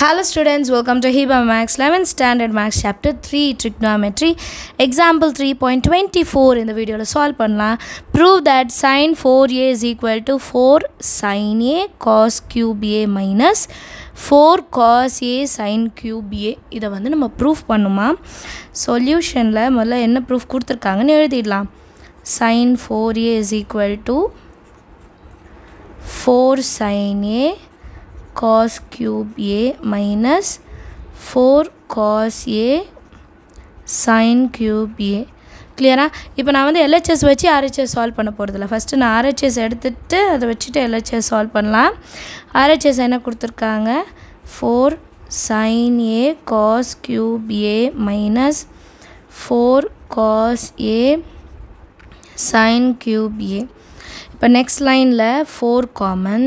Hello students, welcome to Hiba Max 11 Standard Max Chapter 3 Trigonometry Example 3.24 in the video solve pannalam. Prove that sin 4a is equal to 4 sin a cos cube a minus 4 cos a sin cube a. Idha vandu nama proof pannuma. Solution la mudala enna proof kuduthirukanga nu ezhudidlam. Sin 4a is equal to 4 sin a cos cube a minus 4 cos a sin cube a. Clear? Now, we will solve LHS and RHS. First, we will solve RHS and RHS. 4 sin a cos cube a minus 4 cos a sin cube a. Next line la 4 common.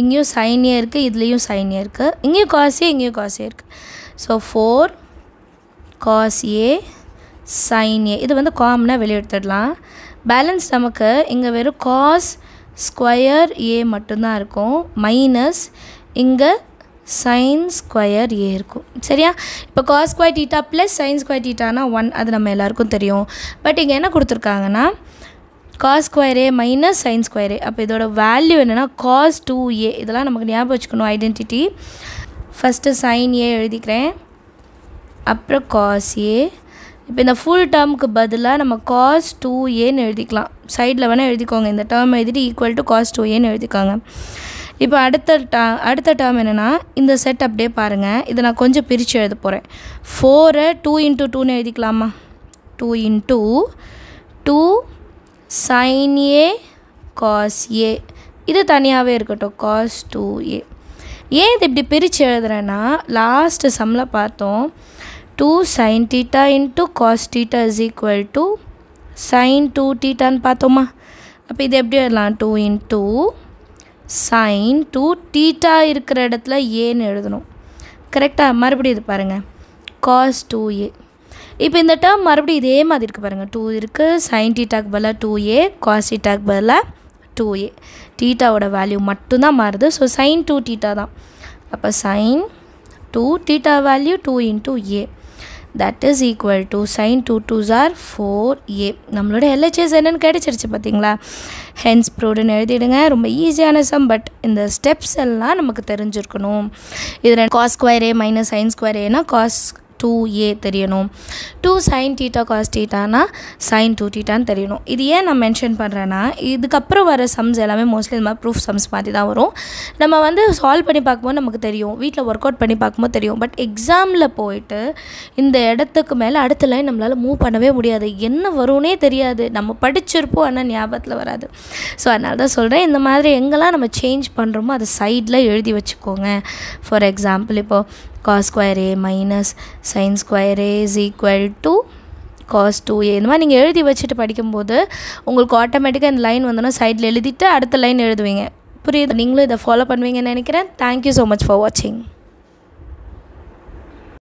Ingyum sin a irukku, idliyum sin a irukku, ingyum cos a irukku. So 4 cos a sin a idu vandu common ah veliya eduthiralam. Balance namakku inga veru cos square a mattum dhaan irukum minus inga sin square a irukum. Seriya? Ipo cos square theta plus sin square theta na 1 adu nama ellarkum theriyum. But inga enna kuduthirukanga na cos square a minus sin square a. Appo idoda value enna cos 2a idala namakku niyabam vechukonu identity. First sin a eludikren appra cos a ipo inda full term ku badala nama cos 2a nu eludikalam side la vena eludikonga inda term eludittu equal to cos 2a nu eludikanga. Ipo adutha term enna na inda set update paarenga idu na konja pirichu eluduporen 4 2 into 2 nu eludikalama 2 into 2 sin a cos a idu thaniyave irukattu cos 2a ye idu ipdi pirichu eludrena last sum la paathom 2 sin theta into cos theta is equal to sin 2 theta nu paathoma appo idu epdi edlaan 2 into sin 2 theta irukra edathla a nu eludnom correct ah marubadi idu parunga cos 2a. இப்போ இந்த term மறுபடியும் இதே மாதிரி இருக்கு பாருங்க 2 இருக்கு sin θ க்கு பதிலா 2a cos θ க்கு பதிலா 2a θ ஓட வேல்யூ மட்டும் தான் மாறுது. சோ sin 2 θ தான். அப்ப sin 2 θ value 2 a that is equal to sin 2 2s are 4a. நம்மளோட LHS என்னன்னு கேடிச்சிருச்சு பாத்தீங்களா? Hence proved எழுதிடுங்க. ரொம்ப ஈஸியான சம், பட் இந்த ஸ்டெப்ஸ் எல்லாம் நமக்கு தெரிஞ்சிருக்கணும். இதுல cos square a minus sin square a னா cos 2a தெரியணும், 2 sin theta cos theta na sin 2 theta ன்னு தெரியணும். இது ஏன் நான் மென்ஷன் பண்ணுறேன்னா இதுக்கப்புறம் வர சம்ஸ் எல்லாமே மோஸ்ட்லி இந்த மாதிரி ப்ரூஃப் சம்ஸ் மாதிரி தான் வரும். நம்ம வந்து சால்வ் பண்ணி பார்க்கும்போது நமக்கு தெரியும், வீட்டில் ஒர்க் அவுட் பண்ணி பார்க்கும்போது தெரியும். பட் எக்ஸாமில் போயிட்டு இந்த இடத்துக்கு மேலே அடுத்த லைன் நம்மளால் மூவ் பண்ணவே முடியாது, என்ன வரும்னே தெரியாது. நம்ம படிச்சிருப்போம் ஆனால் ஞாபகத்தில் வராது. ஸோ அதனால தான் சொல்கிறேன், இந்த மாதிரி எங்கெல்லாம் நம்ம சேஞ்ச் பண்ணுறோமோ அதை சைடில் எழுதி வச்சுக்கோங்க. ஃபார் எக்ஸாம்பிள் இப்போது cos square a minus sin square a is equal to cos 2a. இந்த மாதிரி நீங்கள் எழுதி வச்சுட்டு படிக்கும்போது உங்களுக்கு ஆட்டோமேட்டிக்காக இந்த லைன் வந்தோன்னா சைடில் எழுதிட்டு அடுத்த லைன் எழுதுவீங்க. புரியுது? நீங்களும் இதை ஃபாலோ பண்ணுவீங்கன்னு நினைக்கிறேன். தேங்க்யூ ஸோ மச் ஃபார் வாட்சிங்.